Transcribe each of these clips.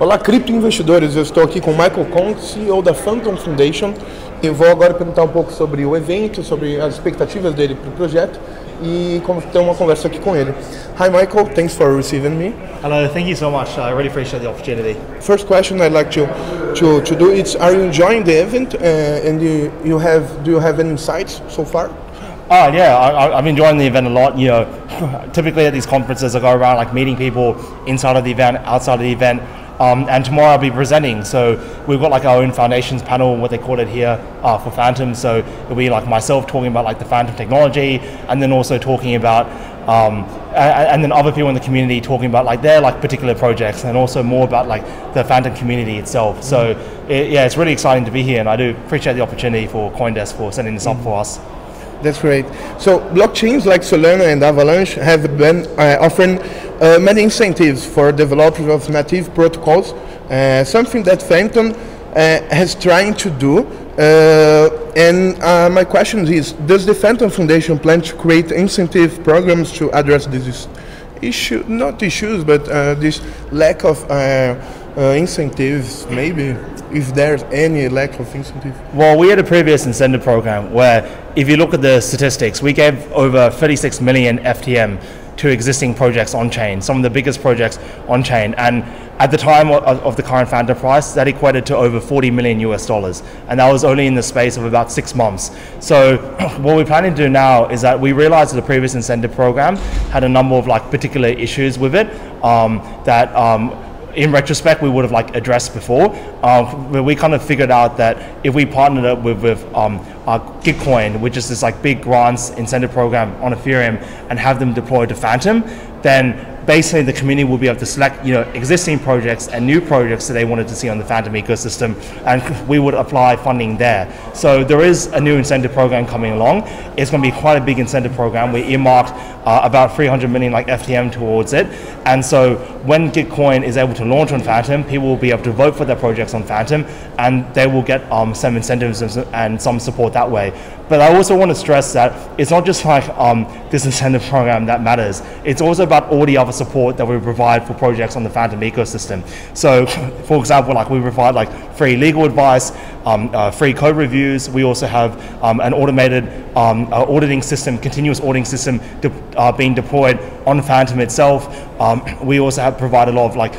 Olá, criptoinvestidores. Eu estou aqui com Michael Kong, CEO da Fantom Foundation. Eu vou agora perguntar um pouco sobre o evento, sobre as expectativas dele para o projeto e ter uma conversa aqui com ele. Hi, Michael. Thanks for receiving me. Hello. Thank you so much. I really appreciate the opportunity. First question I'd like to do is: are you enjoying the event? And do you have any insights so far? Oh yeah, I'm enjoying the event a lot. You know, typically at these conferences, I go around like meeting people inside of the event, outside of the event, and tomorrow I'll be presenting. So we've got like our own foundations panel, what they call it here for Fantom. So it'll be like myself talking about like the Fantom technology, and then also talking about, and then other people in the community talking about like their like particular projects, and also more about like the Fantom community itself. So yeah, it's really exciting to be here, and I do appreciate the opportunity for CoinDesk for setting this up for us. That's great. So blockchains like Solana and Avalanche have been offering many incentives for developers of native protocols, something that Fantom has tried to do. My question is, does the Fantom Foundation plan to create incentive programs to address this issue? Not issues, but this lack of incentives, maybe? If there's any lack of incentive? Well, we had a previous incentive program where, if you look at the statistics, we gave over 36 million FTM to existing projects on-chain, some of the biggest projects on-chain. And at the time of the current Fantom price, that equated to over $40 million US. And that was only in the space of about 6 months. So what we're planning to do now is that we realized that the previous incentive program had a number of like particular issues with it that in retrospect, we would have like addressed before, but we kind of figured out that if we partnered up with Gitcoin, which is this like big grants incentive program on Ethereum, and have them deployed to Fantom, then basically the community will be able to select, you know, existing projects and new projects that they wanted to see on the Fantom ecosystem, and we would apply funding there. So there is a new incentive program coming along. It's going to be quite a big incentive program. We earmarked about 300 million like FTM towards it, and so when Gitcoin is able to launch on Fantom, people will be able to vote for their projects on Fantom, and they will get some incentives and some support that way. But I also want to stress that it's not just like this incentive program that matters. It's also about all the other support that we provide for projects on the Fantom ecosystem. So, for example, like we provide like free legal advice, free code reviews. We also have an automated auditing system, continuous auditing system being deployed on Fantom itself. We also have provided a lot of like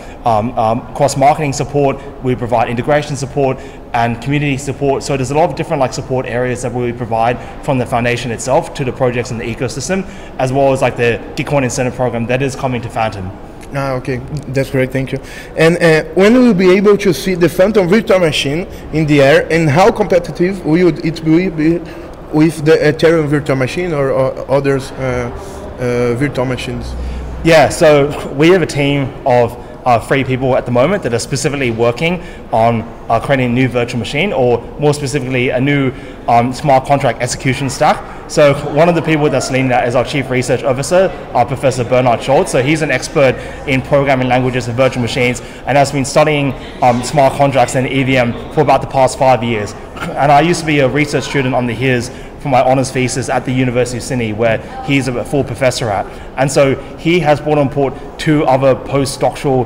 cross-marketing support. We provide integration support and community support. So there's a lot of different like support areas that we provide from the foundation itself to the projects in the ecosystem, as well as like the Gitcoin incentive program that is coming to Fantom. Ah, okay, that's great, thank you. And when will we be able to see the Fantom virtual machine in the air, and how competitive will it be with the Ethereum virtual machine or others virtual machines? Yeah, so we have a team of 3 people at the moment that are specifically working on creating a new virtual machine, or more specifically a new smart contract execution stack. So one of the people that's leading that is our Chief Research Officer, Professor Bernard Schultz. So he's an expert in programming languages and virtual machines, and has been studying smart contracts and EVM for about the past 5 years. And I used to be a research student under his for my honours thesis at the University of Sydney, where he's a full professor at. And so he has brought on board 2 other postdoctoral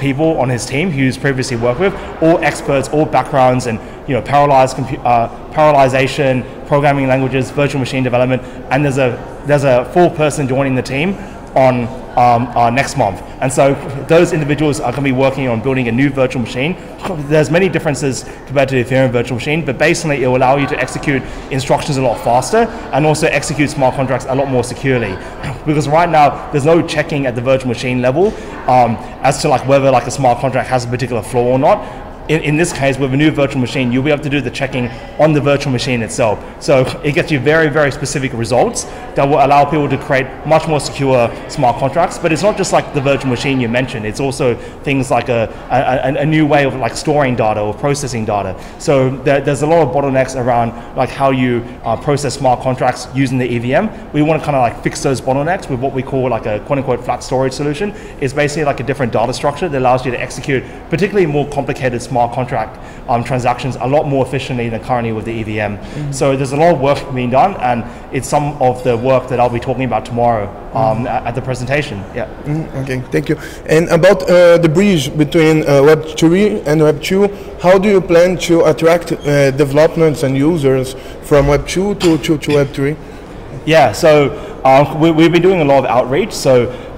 people on his team who's previously worked with, all experts, all backgrounds, and you know, parallelization, programming languages, virtual machine development, and there's a 4 person joining the team on next month. And so those individuals are going to be working on building a new virtual machine. There's many differences compared to the Ethereum virtual machine, but basically it will allow you to execute instructions a lot faster, and also execute smart contracts a lot more securely. Because right now there's no checking at the virtual machine level as to like whether like a smart contract has a particular flaw or not. In this case, with a new virtual machine, you'll be able to do the checking on the virtual machine itself. So it gets you very, very specific results that will allow people to create much more secure smart contracts. But it's not just like the virtual machine you mentioned. It's also things like a new way of like storing data or processing data. So there's a lot of bottlenecks around like how you process smart contracts using the EVM. We want to kind of like fix those bottlenecks with what we call like a quote-unquote flat storage solution. It's basically like a different data structure that allows you to execute particularly more complicated smart smart contract transactions a lot more efficiently than currently with the EVM. Mm-hmm. So there's a lot of work being done, and it's some of the work that I'll be talking about tomorrow at the presentation. Yeah. Mm-hmm. Okay, thank you. And about the bridge between Web3 and Web2, how do you plan to attract developments and users from Web2 to Web3? Yeah, so we've been doing a lot of outreach. So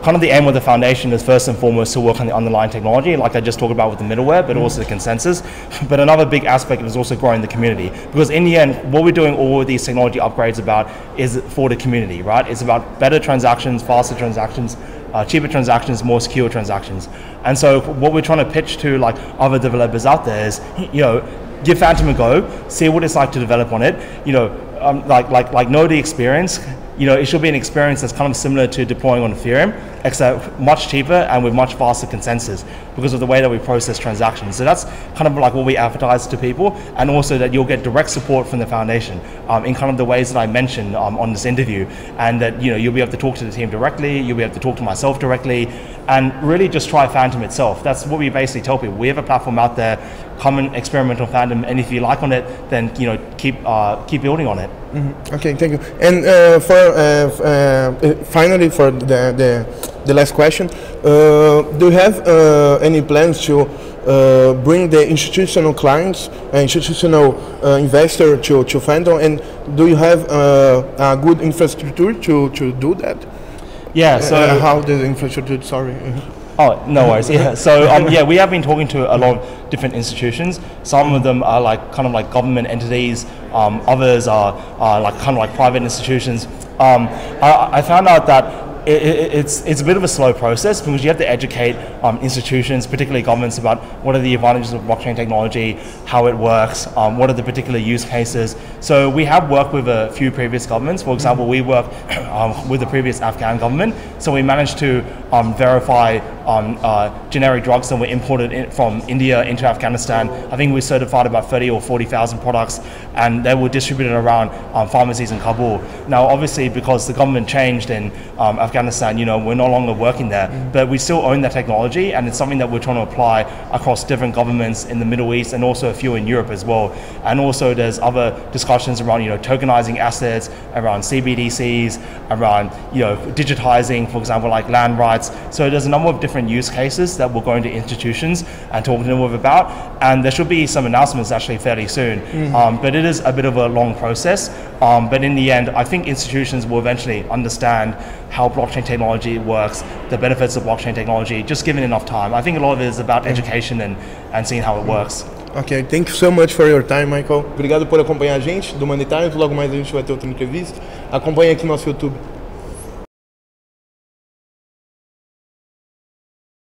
kind of the aim of the foundation is first and foremost to work on the underlying technology, like I just talked about with the middleware, but also the consensus. But another big aspect is also growing the community, because in the end, what we're doing all of these technology upgrades about is for the community, right? It's about better transactions, faster transactions, cheaper transactions, more secure transactions. And so what we're trying to pitch to like other developers out there is, you know, give Fantom a go, see what it's like to develop on it, you know, know the experience. You know, it should be an experience that's kind of similar to deploying on Ethereum, except much cheaper and with much faster consensus because of the way that we process transactions. So that's kind of like what we advertise to people, and also that you'll get direct support from the foundation in kind of the ways that I mentioned on this interview, and that, you know, you'll be able to talk to the team directly, you'll be able to talk to myself directly, and really just try Fantom itself. That's what we basically tell people. We have a platform out there, come and experiment on Fantom, and if you like on it, then, you know, keep building on it. Mm-hmm. Okay, thank you. And finally, for the last question, do you have any plans to bring the institutional clients, institutional investor to Fantom, and do you have a good infrastructure to do that? Yeah, so how the infrastructure, sorry. Oh, no worries. Yeah. So yeah, we have been talking to a lot of different institutions. Some of them are like kind of like government entities. Others are like kind of like private institutions. I found out that it's a bit of a slow process because you have to educate institutions, particularly governments, about what are the advantages of blockchain technology, how it works, what are the particular use cases. So we have worked with a few previous governments. For example, we worked with the previous Afghan government. So we managed to verify generic drugs that were imported from India into Afghanistan. I think we certified about 30 or 40,000 products, and they were distributed around pharmacies in Kabul. Now, obviously, because the government changed in Afghanistan, you know, we're no longer working there, but we still own that technology, and it's something that we're trying to apply across different governments in the Middle East and also a few in Europe as well. And also, there's other discussions around, you know, tokenizing assets, around CBDCs, around, you know, digitizing, for example, like land rights. So there's a number of different use cases that we're going to institutions and talking to them about, and there should be some announcements actually fairly soon. But it is a bit of a long process, but in the end I think institutions will eventually understand how blockchain technology works, the benefits of blockchain technology, just given enough time. I think a lot of it is about education and seeing how it works. Ok, thank you so much for your time, Michael. Obrigado por acompanhar a gente do Humanitário. Logo mais a gente vai ter outra entrevista. Acompanhe aqui nosso YouTube.